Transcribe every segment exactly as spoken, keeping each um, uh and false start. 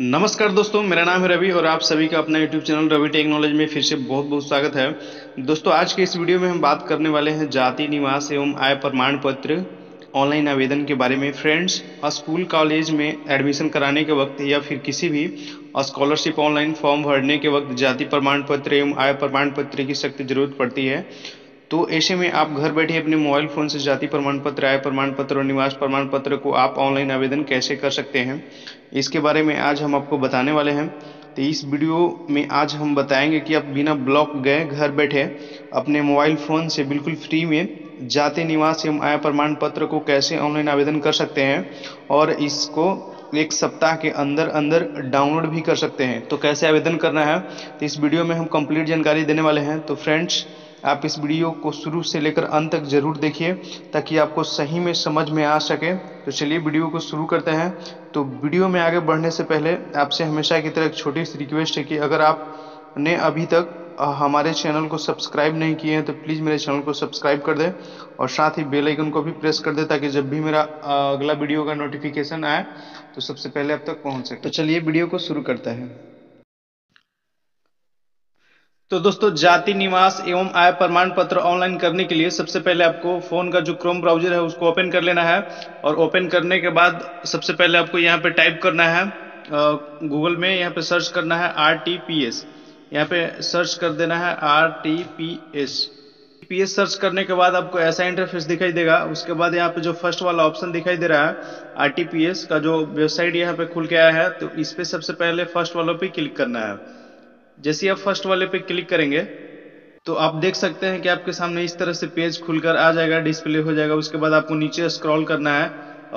नमस्कार दोस्तों, मेरा नाम है रवि और आप सभी का अपना यूट्यूब चैनल रवि टेक्नोलॉजी में फिर से बहुत बहुत स्वागत है। दोस्तों, आज के इस वीडियो में हम बात करने वाले हैं जाति, निवास एवं आय प्रमाण पत्र ऑनलाइन आवेदन के बारे में। फ्रेंड्स, स्कूल कॉलेज में एडमिशन कराने के वक्त या फिर किसी भी स्कॉलरशिप ऑनलाइन फॉर्म भरने के वक्त जाति प्रमाण पत्र एवं आय प्रमाण पत्र की सख्त जरूरत पड़ती है। तो ऐसे में आप घर बैठे अपने मोबाइल फ़ोन से जाति प्रमाण पत्र, आय प्रमाण पत्र और निवास प्रमाण पत्र को आप ऑनलाइन आवेदन कैसे कर सकते हैं, इसके बारे में आज हम आपको बताने वाले हैं। तो इस वीडियो में आज हम बताएंगे कि आप बिना ब्लॉक गए घर बैठे अपने मोबाइल फ़ोन से बिल्कुल फ्री में जाति, निवास एवं आय प्रमाण पत्र को कैसे ऑनलाइन आवेदन कर सकते हैं और इसको एक सप्ताह के अंदर अंदर डाउनलोड भी कर सकते हैं। तो कैसे आवेदन करना है, तो इस वीडियो में हम कंप्लीट जानकारी देने वाले हैं। तो फ्रेंड्स, आप इस वीडियो को शुरू से लेकर अंत तक जरूर देखिए ताकि आपको सही में समझ में आ सके। तो चलिए वीडियो को शुरू करते हैं। तो वीडियो में आगे बढ़ने से पहले आपसे हमेशा की तरह एक छोटी सी रिक्वेस्ट है कि अगर आपने अभी तक हमारे चैनल को सब्सक्राइब नहीं किए हैं तो प्लीज़ मेरे चैनल को सब्सक्राइब कर दें और साथ ही बेल आइकन को भी प्रेस कर दें ताकि जब भी मेरा अगला वीडियो का नोटिफिकेशन आए तो सबसे पहले आप तक पहुँच सके। तो चलिए वीडियो को शुरू करते हैं। तो दोस्तों, जाति, निवास एवं आय प्रमाण पत्र ऑनलाइन करने के लिए सबसे पहले आपको फ़ोन का जो क्रोम ब्राउजर है उसको ओपन कर लेना है और ओपन करने के बाद सबसे पहले आपको यहाँ पे टाइप करना है, गूगल में यहाँ पे सर्च करना है आर टी पी एस। यहाँ पे सर्च कर देना है R T P S. P S search करने के बाद आपको ऐसा इंटरफेस दिखाई देगा। उसके बाद यहाँ पे जो फर्स्ट वाला ऑप्शन दिखाई दे रहा है आर टी पी एस का, जो वेबसाइट यहाँ पे खुल के आया है, तो इस पर सबसे पहले फर्स्ट वालों पर क्लिक करना है। जैसे आप फर्स्ट वाले पे क्लिक करेंगे तो आप देख सकते हैं कि आपके सामने इस तरह से पेज खुलकर आ जाएगा, डिस्प्ले हो जाएगा। उसके बाद आपको नीचे स्क्रॉल करना है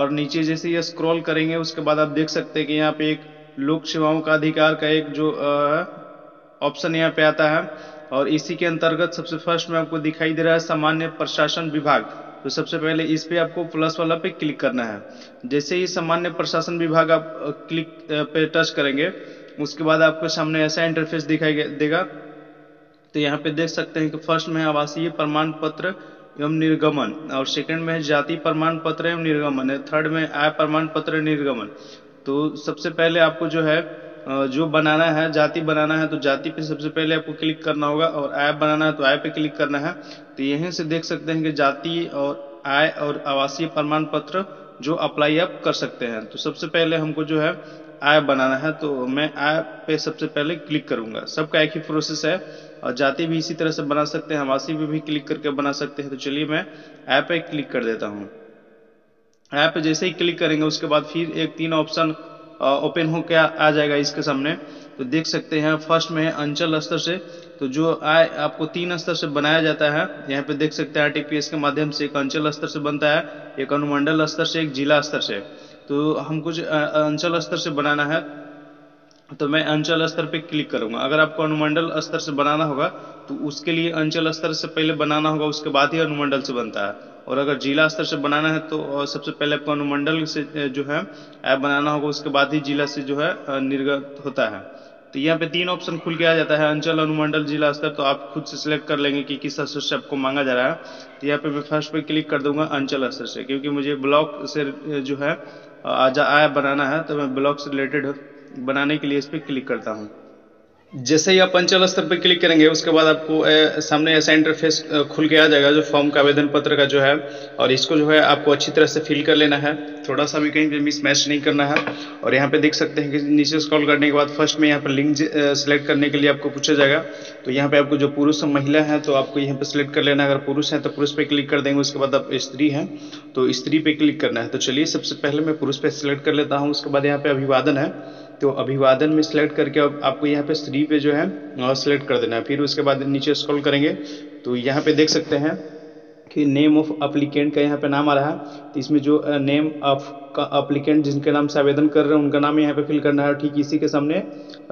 और नीचे जैसे ये स्क्रॉल करेंगे उसके बाद आप देख सकते हैं कि यहाँ पे एक लोक सेवाओं का अधिकार का एक जो ऑप्शन यहाँ पे आता है और इसी के अंतर्गत सबसे फर्स्ट में आपको दिखाई दे रहा है सामान्य प्रशासन विभाग। तो सबसे पहले इस पे आपको प्लस वाला पे क्लिक करना है। जैसे ही सामान्य प्रशासन विभाग आप क्लिक पे टच करेंगे उसके बाद आपको सामने ऐसा इंटरफेस दिखाई देगा। तो यहाँ पे देख सकते हैं कि फर्स्ट में है आवासीय प्रमाण पत्र एवं निर्गमन और सेकंड में है जाति प्रमाण पत्र एवं निर्गमन है, थर्ड में आय प्रमाण पत्र निर्गमन। तो सबसे पहले आपको जो है जो बनाना है, जाति बनाना है तो जाति पे सबसे पहले आपको क्लिक करना होगा और आय बनाना है तो आय पे क्लिक करना है। तो यहीं से देख सकते हैं कि जाति और आय और आवासीय प्रमाण पत्र जो अप्लाई आप कर सकते हैं। तो सबसे पहले हमको जो है आय बनाना है, तो मैं आय पे सबसे पहले क्लिक करूंगा। सबका एक ही प्रोसेस है और जाति भी इसी तरह से बना सकते हैं, आवासीय पे भी क्लिक करके बना सकते हैं। तो चलिए मैं आय पे क्लिक कर देता हूं। आय पे जैसे ही क्लिक करेंगे उसके बाद फिर एक तीन ऑप्शन ओपन हो क्या आ जाएगा इसके सामने। तो देख सकते हैं फर्स्ट में है अंचल स्तर से, तो जो आय आपको तीन स्तर से बनाया जाता है यहाँ पे देख सकते हैं आर टी पी एस के माध्यम से। एक अंचल स्तर से बनता है, एक अनुमंडल स्तर से, एक जिला स्तर से। तो हमको अंचल स्तर से बनाना है तो मैं अंचल स्तर पे क्लिक करूंगा। अगर आपको अनुमंडल स्तर से बनाना होगा तो उसके लिए अंचल स्तर से पहले बनाना होगा, उसके बाद ही अनुमंडल से बनता है। और अगर जिला स्तर से बनाना है तो सबसे पहले आपको अनुमंडल से जो है ऐप बनाना होगा, उसके बाद ही जिला से जो है निर्गत होता है। तो यहाँ पे तीन ऑप्शन खुल के आ जाता है, अंचल, अनुमंडल, जिला स्तर। तो आप खुद से सिलेक्ट कर लेंगे कि किस स्तर से आपको मांगा जा रहा है। तो यहाँ पे मैं फर्स्ट पे क्लिक कर दूंगा अंचल स्तर से, क्योंकि मुझे ब्लॉक से जो है आय बनाना है तो मैं ब्लॉक से रिलेटेड बनाने के लिए इस पर क्लिक करता हूँ। जैसे ही आप अंचल स्तर पर क्लिक करेंगे उसके बाद आपको ए, सामने ऐसा इंटरफेस खुल के आ जाएगा जो फॉर्म का, आवेदन पत्र का जो है, और इसको जो है आपको अच्छी तरह से फिल कर लेना है, थोड़ा सा भी कहीं पे मिसमैच नहीं करना है। और यहाँ पे देख सकते हैं कि नीचे स्क्रॉल करने के बाद फर्स्ट में यहाँ पर लिंक सेलेक्ट करने के लिए आपको पूछा जाएगा। तो यहाँ पे आपको जो पुरुष और महिला है तो आपको यहाँ पे सिलेक्ट कर लेना है। अगर पुरुष है तो पुरुष पे क्लिक कर देंगे, उसके बाद आप स्त्री हैं तो स्त्री पे क्लिक करना है। तो चलिए सबसे पहले मैं पुरुष पे सिलेक्ट कर लेता हूँ। उसके बाद यहाँ पे अभिवादन है तो अभिवादन में सिलेक्ट करके अब आपको यहाँ पे स्त्री पे जो है सिलेक्ट कर देना है। फिर उसके बाद नीचे स्क्रॉल करेंगे तो यहाँ पे देख सकते हैं कि नेम ऑफ एप्लीकेंट का यहाँ पे नाम आ रहा है। तो इसमें जो नेम ऑफ का एप्लीकेंट जिनके नाम से आवेदन कर रहे हैं उनका नाम यहाँ पे फिल करना है और ठीक इसी के सामने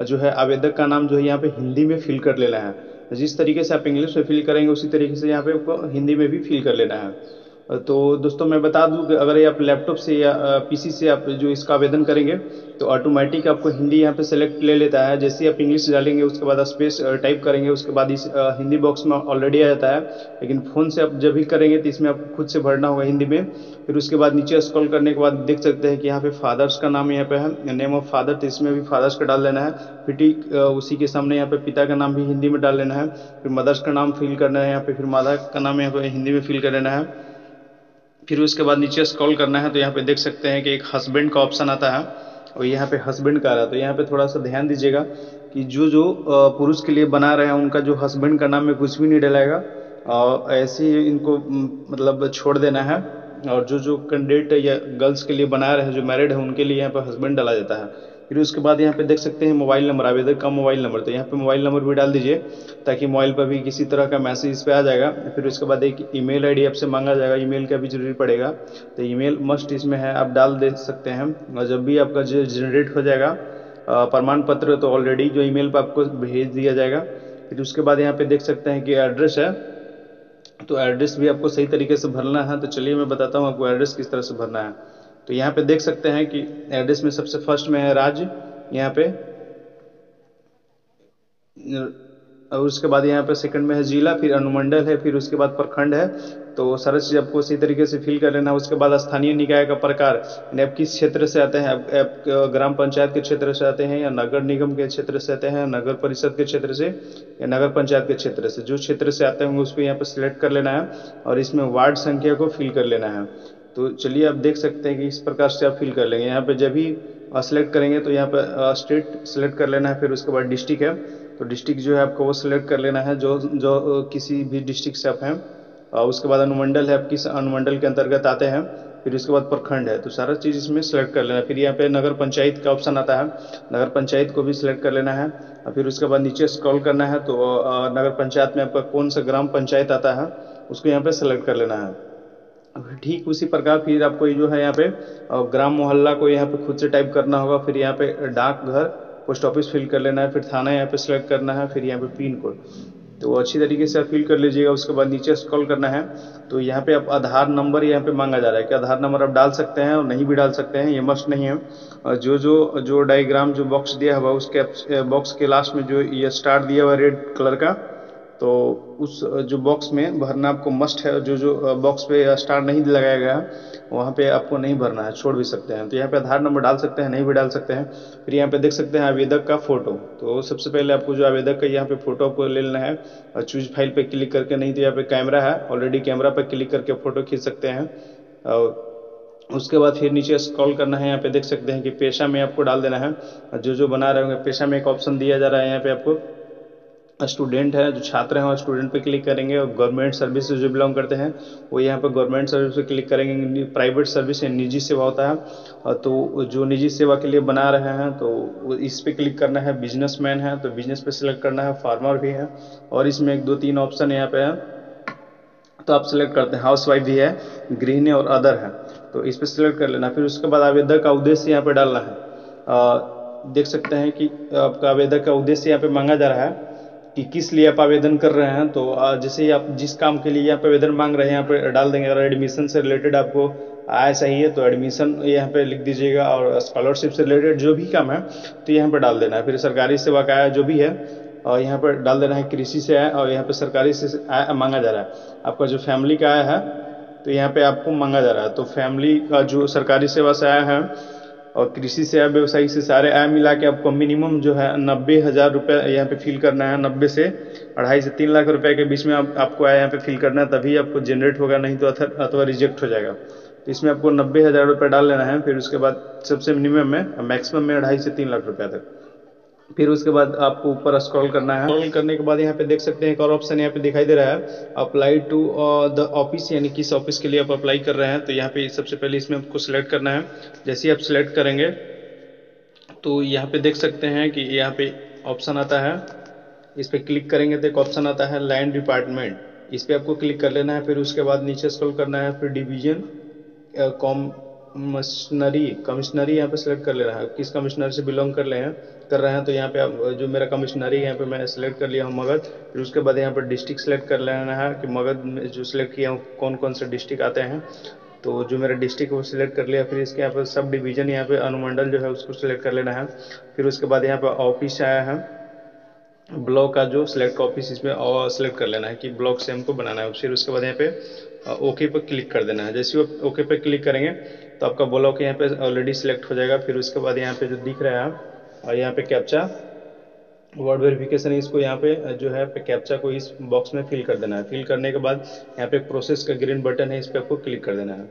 जो है आवेदक का नाम जो है यहाँ पे हिंदी में फिल कर लेना है। जिस तरीके से आप इंग्लिश में फिल करेंगे उसी तरीके से यहाँ पे आपको हिंदी में भी फिल कर लेना है। तो दोस्तों मैं बता दूं कि अगर ये आप लैपटॉप से या पीसी से आप जो इसका आवेदन करेंगे तो ऑटोमेटिक आपको हिंदी यहाँ पे सेलेक्ट ले लेता है। जैसे आप इंग्लिश डालेंगे उसके बाद स्पेस टाइप करेंगे उसके बाद इस हिंदी बॉक्स में ऑलरेडी आ जाता है, लेकिन फ़ोन से आप जब भी करेंगे तो इसमें आपको खुद से भरना होगा हिंदी में। फिर उसके बाद नीचे स्क्रॉल करने के बाद देख सकते हैं कि यहाँ पे फादर्स का नाम यहाँ पे है, नेम ऑफ फादर, तो इसमें भी फादर्स का डाल लेना है। फिर ठीक उसी के सामने यहाँ पे पिता का नाम भी हिंदी में डाल लेना है। फिर मदर्स का नाम फिल करना है यहाँ पे, फिर माता का नाम यहाँ पे हिंदी में फिल कर लेना है। फिर उसके बाद नीचे स्क्रॉल करना है तो यहाँ पे देख सकते हैं कि एक हस्बैंड का ऑप्शन आता है और यहाँ पे हस्बैंड का आ रहा है। तो यहाँ पे थोड़ा सा ध्यान दीजिएगा कि जो जो पुरुष के लिए बना रहे हैं उनका जो हस्बैंड का नाम में कुछ भी नहीं डलेगा और ऐसे ही इनको मतलब छोड़ देना है। और जो जो कैंडिडेट या गर्ल्स के लिए बना रहे हैं जो मैरिड है उनके लिए यहाँ पर हस्बैंड डाला जाता है। फिर उसके बाद यहाँ पे देख सकते हैं मोबाइल नंबर, आवेदक का मोबाइल नंबर, तो यहाँ पे मोबाइल नंबर भी डाल दीजिए ताकि मोबाइल पर भी किसी तरह का मैसेज इस पर आ जाएगा। फिर उसके बाद एक ईमेल आईडी आपसे मांगा जाएगा, ईमेल का भी जरूरी पड़ेगा तो ईमेल मस्ट इसमें है आप डाल दे सकते हैं। और जब भी आपका जो जनरेट हो जाएगा प्रमाण पत्र तो ऑलरेडी जो ईमेल पर आपको भेज दिया जाएगा। फिर उसके बाद यहाँ पे देख सकते हैं कि एड्रेस है तो एड्रेस भी आपको सही तरीके से भरना है। तो चलिए मैं बताता हूँ आपको एड्रेस किस तरह से भरना है। तो यहाँ पे देख सकते हैं कि एड्रेस में सबसे फर्स्ट में है राज यहाँ पे, और उसके बाद यहाँ पे सेकंड में है जिला, फिर अनुमंडल है, फिर उसके बाद प्रखंड है। तो सारा चीज़ आपको इसी तरीके से फिल कर लेना है। उसके बाद स्थानीय निकाय का प्रकार यानी आप किस क्षेत्र से आते हैं, आप, आप ग्राम पंचायत के क्षेत्र से आते हैं या नगर निगम के क्षेत्र से आते हैं, नगर परिषद के क्षेत्र से या नगर पंचायत के क्षेत्र से, जो क्षेत्र से आते होंगे उसको यहाँ पर सिलेक्ट कर लेना है और इसमें वार्ड संख्या को फिल कर लेना है। तो चलिए आप देख सकते हैं कि इस प्रकार से आप फिल कर लेंगे। यहाँ पे जब भी सेलेक्ट करेंगे तो यहाँ पे स्टेट सेलेक्ट कर लेना है। फिर उसके बाद डिस्ट्रिक्ट है तो डिस्ट्रिक्ट जो है आपको वो सिलेक्ट कर लेना है जो जो किसी भी डिस्ट्रिक्ट से आप हैं। उसके बाद अनुमंडल है, आप किस अनुमंडल के अंतर्गत आते हैं। फिर उसके बाद प्रखंड है तो सारा चीज़ इसमें सेलेक्ट कर लेना है। फिर यहाँ पे नगर पंचायत का ऑप्शन आता है, नगर पंचायत को भी सिलेक्ट कर लेना है। और फिर उसके बाद नीचे स्क्रॉल करना है तो नगर पंचायत में आपका कौन सा ग्राम पंचायत आता है उसको यहाँ पर सेलेक्ट कर लेना है। ठीक उसी प्रकार फिर आपको ये जो है यहाँ पे ग्राम मोहल्ला को यहाँ पे खुद से टाइप करना होगा। फिर यहाँ पे डाक घर, पोस्ट ऑफिस फिल कर लेना है। फिर थाना यहाँ पे सिलेक्ट करना है। फिर यहाँ पे पिन कोड तो अच्छी तरीके से आप फिल कर लीजिएगा। उसके बाद नीचे स्क्रॉल करना है तो यहाँ पे आप आधार नंबर यहाँ पे मांगा जा रहा है कि आधार नंबर आप डाल सकते हैं और नहीं भी डाल सकते हैं, ये मस्ट नहीं है। और जो जो जो डायग्राम जो बॉक्स दिया हुआ उसके बॉक्स के लास्ट में जो ये स्टार दिया हुआ रेड कलर का तो उस जो बॉक्स में भरना आपको मस्ट है। जो जो बॉक्स पे स्टार नहीं लगाया गया वहाँ पे आपको नहीं भरना है, छोड़ भी सकते हैं। तो यहाँ पे आधार नंबर डाल सकते हैं, नहीं भी डाल सकते हैं। फिर यहाँ पे देख सकते हैं आवेदक का फोटो, तो सबसे पहले आपको जो आवेदक का यहाँ पे फोटो आपको ले लेना है और चूज फाइल पे क्लिक करके, नहीं तो यहाँ पे कैमरा है ऑलरेडी, कैमरा पर क्लिक करके फोटो खींच सकते हैं। और उसके बाद फिर नीचे स्क्रॉल करना है, यहाँ पे देख सकते हैं कि पेशा में आपको डाल देना है। जो जो बना रहे होंगे पेशा में एक ऑप्शन दिया जा रहा है यहाँ पे आपको, स्टूडेंट है जो छात्र हैं स्टूडेंट पे क्लिक करेंगे। और गवर्नमेंट सर्विस से जो बिलोंग करते हैं वो यहाँ पे गवर्नमेंट सर्विस पे क्लिक करेंगे। प्राइवेट सर्विस या निजी सेवा होता है तो जो निजी सेवा के लिए बना रहे हैं तो इस पे क्लिक करना है। बिजनेसमैन है तो बिजनेस पे सिलेक्ट करना है। फार्मर भी है और इसमें एक दो तीन ऑप्शन यहाँ पे है तो आप सिलेक्ट करते हैं। हाउस वाइफ भी है, गृहिणी और अदर है तो इस पर सिलेक्ट कर लेना। फिर उसके बाद आवेदक का उद्देश्य यहाँ पे डालना है। देख सकते हैं कि आपका आवेदक का उद्देश्य यहाँ पे मांगा जा रहा है कि किस लिए आप आवेदन कर रहे हैं। तो जैसे आप जिस काम के लिए यहाँ पे आवेदन मांग रहे हैं यहाँ पे डाल देंगे। अगर एडमिशन से रिलेटेड आपको आया चाहिए तो एडमिशन यहाँ पे लिख दीजिएगा और स्कॉलरशिप से रिलेटेड जो भी काम है तो यहाँ पे डाल देना है। फिर सरकारी सेवा का आया जो भी है और यहाँ पर डाल देना है। कृषि से आया और यहाँ पर सरकारी से आया मांगा जा रहा है। आपका जो फैमिली का आया है तो यहाँ पर आपको मांगा जा रहा है तो फैमिली का जो सरकारी सेवा से आया है और कृषि से आय, व्यवसायिक से सारे आय मिला के आपको मिनिमम जो है नब्बे हज़ार रुपये यहाँ पे फिल करना है। नब्बे से अढ़ाई से तीन लाख रुपए के बीच में आप, आपको आय यहाँ पे फिल करना है तभी आपको जनरेट होगा, नहीं तो अथवा रिजेक्ट हो जाएगा। तो इसमें आपको नब्बे हज़ार रुपये डाल लेना है। फिर उसके बाद सबसे मिनिमम में मैक्सिमम में अढ़ाई से तीन लाख रुपये तक। फिर उसके बाद आपको ऊपर स्क्रॉल करना है। स्क्रॉल करने के बाद यहाँ पे देख सकते हैं एक और ऑप्शन यहाँ पे दिखाई दे रहा है, अप्लाई टू द ऑफिस, यानी किस ऑफिस के लिए आप अप्लाई कर रहे हैं। तो यहाँ पे सबसे पहले इसमें आपको सिलेक्ट करना है। जैसे ही आप सिलेक्ट करेंगे तो यहाँ पे देख सकते हैं कि यहाँ पे ऑप्शन आता है, इस पर क्लिक करेंगे तो एक ऑप्शन आता है लैंड डिपार्टमेंट, इस पर आपको क्लिक कर लेना है। फिर उसके बाद नीचे स्क्रॉल करना है, फिर डिवीजन कॉम कमिश्नरी कमिश्नरी यहाँ पे सिलेक्ट कर ले रहा है, किस कमिश्नरी से बिलोंग कर ले हैं कर रहे हैं। तो यहाँ पे आप जो मेरा कमिश्नरी यहाँ पे मैं सिलेक्ट कर लिया हूँ मगध। फिर उसके बाद यहाँ पे डिस्ट्रिक्ट सिलेक्ट कर लेना है कि मगध में जो सिलेक्ट किया हूँ कौन कौन से डिस्ट्रिक्ट आते हैं, तो जो मेरा डिस्ट्रिक्ट वो सिलेक्ट कर लिया। फिर इसके यहाँ पर सब डिवीज़न यहाँ पे अनुमंडल जो है उसको सिलेक्ट कर लेना है। फिर उसके बाद यहाँ पर ऑफिस आया है, ब्लॉक का जो सिलेक्ट ऑफिस इसमें सिलेक्ट कर लेना है कि ब्लॉक से हमको बनाना है। फिर उसके बाद यहाँ पे ओके पर क्लिक कर देना है। जैसे वो ओके पर क्लिक करेंगे तो आपका ब्लॉक यहाँ पे ऑलरेडी सिलेक्ट हो जाएगा। फिर उसके बाद यहाँ पे जो दिख रहा है और यहाँ पे कैप्चा वर्ड वेरिफिकेशन, इसको यहाँ पे जो है कैप्चा को इस बॉक्स में फिल कर देना है। फिल करने के बाद यहाँ पे प्रोसेस का ग्रीन बटन है, इस पर आपको क्लिक कर देना है।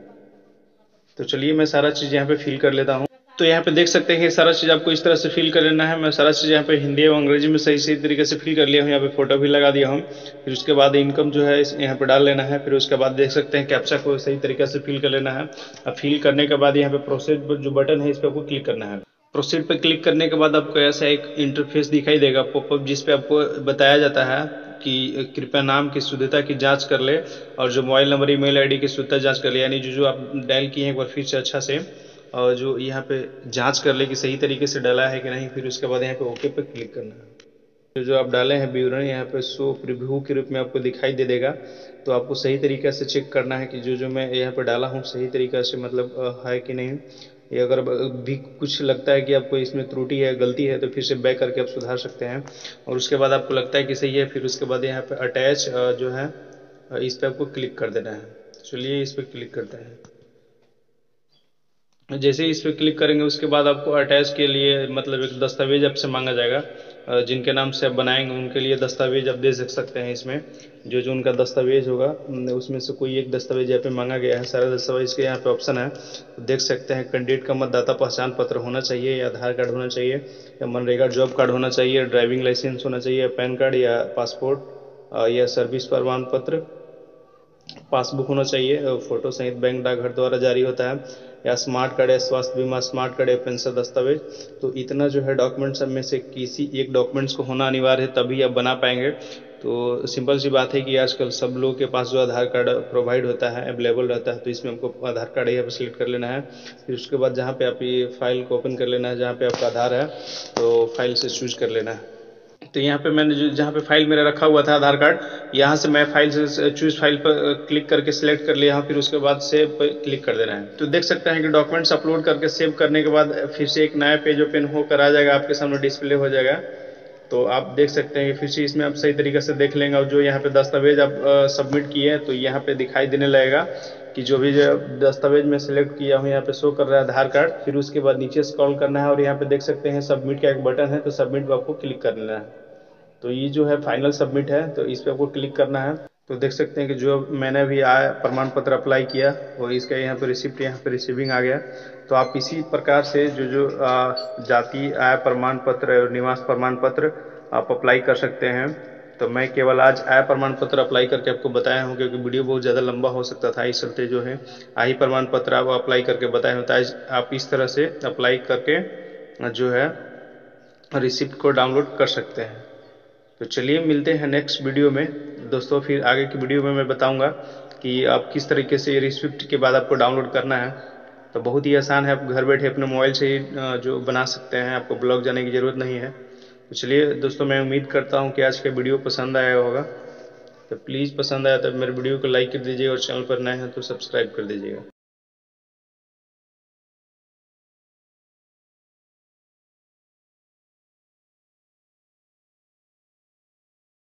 तो चलिए मैं सारा चीज़ यहाँ पे फिल कर लेता हूँ। तो यहाँ पे देख सकते हैं कि सारा चीज़ आपको इस तरह से फिल कर लेना है। मैं सारा चीज़ यहाँ पे हिंदी एवं अंग्रेजी में सही सही तरीके से फिल कर लिया हूँ, यहाँ पे फोटो भी लगा दिया हूँ। फिर उसके बाद इनकम जो है यहाँ पे डाल लेना है। फिर उसके बाद देख सकते हैं कैप्चा को सही तरीके से फिल कर लेना है। अब फिल करने के बाद यहाँ पे प्रोसेस जो बटन है इस पर आपको क्लिक करना है। प्रोसीड पर क्लिक करने के बाद आपको ऐसा एक इंटरफेस दिखाई देगा पॉपअप, जिस पे आपको बताया जाता है कि कृपया नाम की शुद्धता की जांच कर ले और जो मोबाइल नंबर ईमेल आईडी की शुद्धता जांच कर ले, यानी जो जो आप डायल किए हैं एक बार फिर से अच्छा से और जो यहाँ पे जांच कर ले कि सही तरीके से डाला है कि नहीं। फिर उसके बाद यहाँ पे ओके पे क्लिक करना है। जो जो आप डाले हैं विवरण यहाँ पे शो प्रीव्यू के रूप में आपको दिखाई दे देगा। तो आपको सही तरीके से चेक करना है कि जो जो मैं यहाँ पे डाला हूँ सही तरीके से मतलब है कि नहीं। ये अगर भी कुछ लगता है कि आपको इसमें त्रुटि है गलती है तो फिर से बैक करके आप सुधार सकते हैं। और उसके बाद आपको लगता है कि सही है फिर उसके बाद यहाँ पे अटैच जो है इस पर आपको क्लिक कर देना है। चलिए इस पर क्लिक करते हैं। जैसे इस पर क्लिक करेंगे उसके बाद आपको अटैच के लिए मतलब एक दस्तावेज आपसे मांगा जाएगा, जिनके नाम से आप बनाएंगे उनके लिए दस्तावेज आप दे सकते हैं। इसमें जो जो उनका दस्तावेज होगा उसमें से कोई एक दस्तावेज यहाँ पे मांगा गया है। सारा दस्तावेज के यहाँ पे ऑप्शन है, देख सकते हैं। कैंडिडेट का मतदाता पहचान पत्र होना चाहिए या आधार कार्ड होना चाहिए या मनरेगा जॉब कार्ड होना चाहिए, ड्राइविंग लाइसेंस होना चाहिए, पैन कार्ड या पासपोर्ट या सर्विस प्रमाण पत्र, पासबुक होना चाहिए, फोटो सहित बैंक डाकघर द्वारा जारी होता है, या स्मार्ट कार्ड या स्वास्थ्य बीमा, स्मार्ट कार्ड या पेंशन दस्तावेज। तो इतना जो है डॉक्यूमेंट्स सब में से किसी एक डॉक्यूमेंट्स को होना अनिवार्य है, तभी आप बना पाएंगे। तो सिंपल सी बात है कि आजकल सब लोग के पास जो आधार कार्ड प्रोवाइड होता है अवेलेबल रहता है, तो इसमें हमको आधार कार्ड यहाँ पर सिलेक्ट कर लेना है। फिर उसके बाद जहाँ पे आप ये फाइल को ओपन कर लेना है जहाँ पे आपका आधार है, तो फाइल से चूज कर लेना है। तो यहाँ पे मैंने जो जहाँ पे फाइल मेरा रखा हुआ था आधार कार्ड, यहाँ से मैं फाइल से चूज फाइल पर क्लिक करके सिलेक्ट कर लिया। फिर उसके बाद सेव पर क्लिक कर देना है। तो देख सकते हैं कि डॉक्यूमेंट्स अपलोड करके सेव करने के बाद फिर से एक नया पेज ओपन होकर आ जाएगा, आपके सामने डिस्प्ले हो जाएगा। तो आप देख सकते हैं कि फिर से इसमें आप सही तरीके से देख लेंगे। और जो यहाँ पे दस्तावेज आप सबमिट किए हैं तो यहाँ पे दिखाई देने लगेगा कि जो भी जो दस्तावेज मैं सिलेक्ट किया हूँ यहाँ पे शो कर रहा है आधार कार्ड। फिर उसके बाद नीचे स्क्रॉल करना है और यहाँ पे देख सकते हैं सबमिट का एक बटन है, तो सबमिट पर आपको क्लिक कर लेना है। तो ये जो है फाइनल सबमिट है, तो इस पर आपको क्लिक करना है। तो देख सकते हैं कि जो मैंने अभी आया प्रमाण पत्र अप्लाई किया और इसका यहाँ पर रिसिप्ट यहाँ पर रिसीविंग आ गया। तो आप इसी प्रकार से जो जो जाति आय प्रमाण पत्र और निवास प्रमाण पत्र आप अप्लाई कर सकते हैं। तो मैं केवल आज आय प्रमाण पत्र अप्लाई करके आपको बताया हूँ, क्योंकि वीडियो बहुत ज़्यादा लंबा हो सकता था, इस चलते जो है आय प्रमाण पत्र आप अप्लाई करके बताया हूँ। तो आज आप इस तरह से अप्लाई करके जो है रिसिप्ट को डाउनलोड कर सकते हैं। तो चलिए मिलते हैं नेक्स्ट वीडियो में दोस्तों। फिर आगे की वीडियो में मैं बताऊंगा कि आप किस तरीके से ये रिसिप्ट के बाद आपको डाउनलोड करना है। तो बहुत ही आसान है, आप घर बैठे अपने मोबाइल से ही जो बना सकते हैं, आपको ब्लॉग जाने की ज़रूरत नहीं है। तो चलिए दोस्तों, मैं उम्मीद करता हूं कि आज का वीडियो पसंद आया होगा। तो प्लीज़ पसंद आया तो मेरे वीडियो को लाइक कर दीजिए और चैनल पर नए हैं तो सब्सक्राइब कर दीजिएगा।